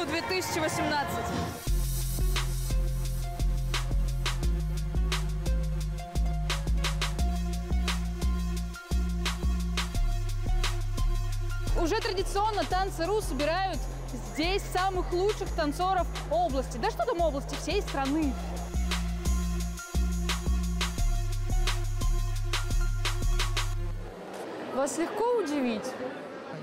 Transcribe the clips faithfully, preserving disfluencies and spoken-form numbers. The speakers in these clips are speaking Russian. Танцы.ру две тысячи восемнадцать. Уже традиционно Танцы.ру собирают здесь самых лучших танцоров области. Да что там области, всей страны. Вас легко удивить?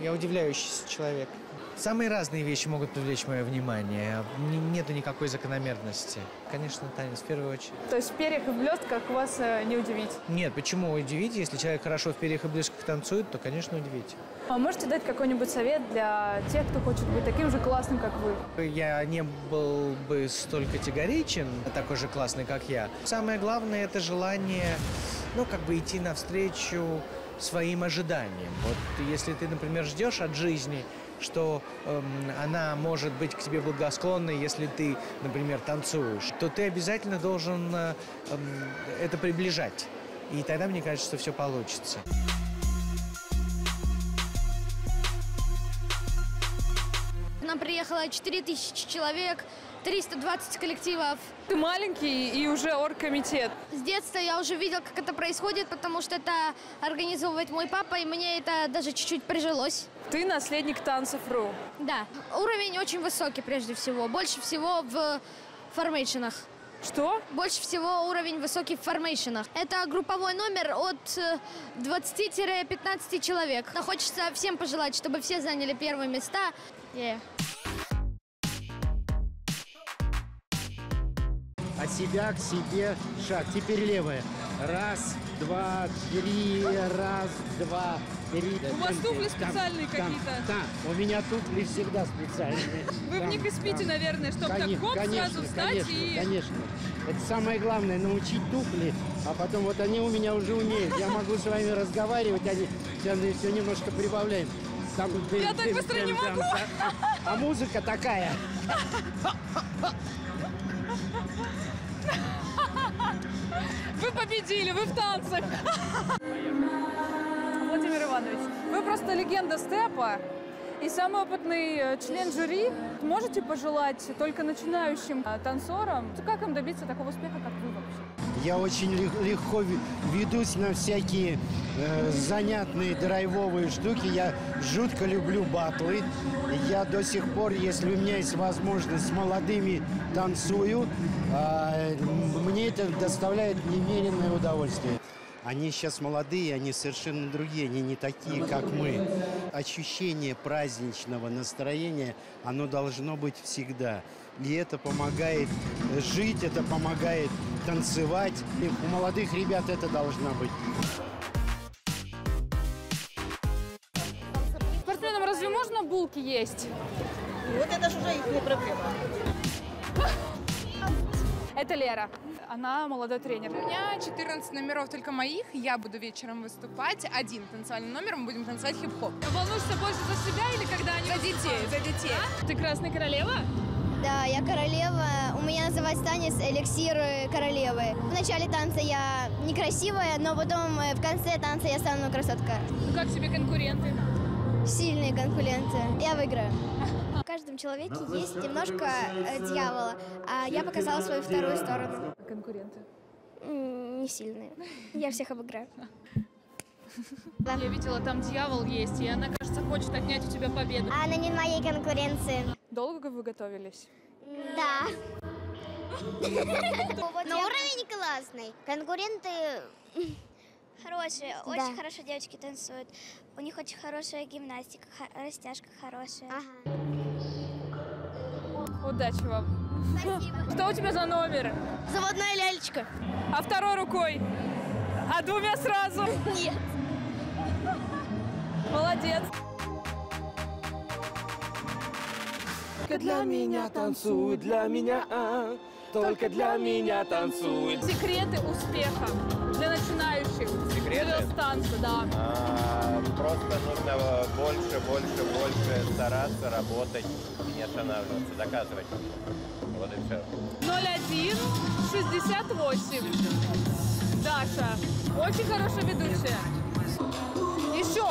Я удивляющийся человек. Самые разные вещи могут привлечь мое внимание. Нету никакой закономерности. Конечно, танец в первую очередь. То есть в перьях и блестках вас не удивить? Нет, почему удивить? Если человек хорошо в перьях и блестках танцует, то, конечно, удивить. А можете дать какой-нибудь совет для тех, кто хочет быть таким же классным, как вы? Я не был бы столь категоричен, такой же классный, как я. Самое главное – это желание, ну, как бы идти навстречу своим ожиданиям. Вот если ты, например, ждешь от жизни, что эм, она может быть к тебе благосклонной, если ты, например, танцуешь, то ты обязательно должен эм, это приближать. И тогда, мне кажется, что все получится. К нам приехало четыре тысячи человек, триста двадцать коллективов. Ты маленький и уже оргкомитет. С детства я уже видел, как это происходит, потому что это организовывает мой папа, и мне это даже чуть-чуть прижилось. Ты наследник Танцев.ру. Да. Уровень очень высокий, прежде всего. Больше всего в формейшенах. Что? Больше всего уровень высокий в формейшенах. Это групповой номер от двадцати до пятнадцати человек. Но хочется всем пожелать, чтобы все заняли первые места. Yeah. От себя к себе шаг. Теперь левая. Раз, два, три, раз, два, три. У вас туфли специальные какие-то? Да, у меня туфли всегда специальные. Вы там, в них и спите, там, наверное, чтобы конечно, так хоп, конечно, сразу встать конечно, и... Конечно, это самое главное, научить туфли, а потом вот они у меня уже умеют. Я могу с вами разговаривать, они сейчас все немножко прибавляем. Там, Я там, так быстро там, не там, могу. Там, а музыка такая. Вы победили, вы в танцах. Владимир Иванович, вы просто легенда степа и самый опытный член жюри. Можете пожелать только начинающим танцорам, как им добиться такого успеха, как вы вообще? Я очень легко ведусь на всякие э, занятные драйвовые штуки. Я жутко люблю батлы. Я до сих пор, если у меня есть возможность, с молодыми танцую. Э, мне это доставляет немеренное удовольствие. Они сейчас молодые, они совершенно другие, они не такие, как мы. Ощущение праздничного настроения, оно должно быть всегда. И это помогает жить, это помогает танцевать. И у молодых ребят это должно быть. Спортсменам разве можно булки есть? Вот это же уже их проблема. Это Лера. Она молодой тренер. У меня четырнадцать номеров только моих. Я буду вечером выступать. Один танцевальный номер. Мы будем танцевать хип-хоп. Волнуешься больше за себя или когда они... За выступают? Детей, за детей. Да? Ты красная королева? Да, я королева. У меня называется танец «Эликсир королевы». В начале танца я некрасивая, но потом в конце танца я стану красотка. Ну как тебе конкуренты? Сильные конкуренты. Я выиграю. В каждом человеке есть немножко дьявола, а я показала свою вторую сторону. Конкуренты? Не сильные. Я всех обыграю. Да. Я видела, там дьявол есть, и она, кажется, хочет отнять у тебя победу. Она не моей конкуренции. Долго вы готовились? Да. Но уровень классный. Конкуренты... Хорошие, да. Очень хорошо девочки танцуют. У них очень хорошая гимнастика, растяжка хорошая. Ага. Удачи вам. Спасибо. Что у тебя за номер? Заводная лялечка. А второй рукой? А двумя сразу? Нет. Молодец. Для меня танцуй, для меня, а, только для меня танцуй. Секреты успеха для начинающих. Секреты? Танца, да. А, просто нужно больше, больше, больше стараться, работать, не останавливаться, доказывать. Вот и все. ноль один шестьдесят восемь. Даша, очень хорошая ведущая. Еще.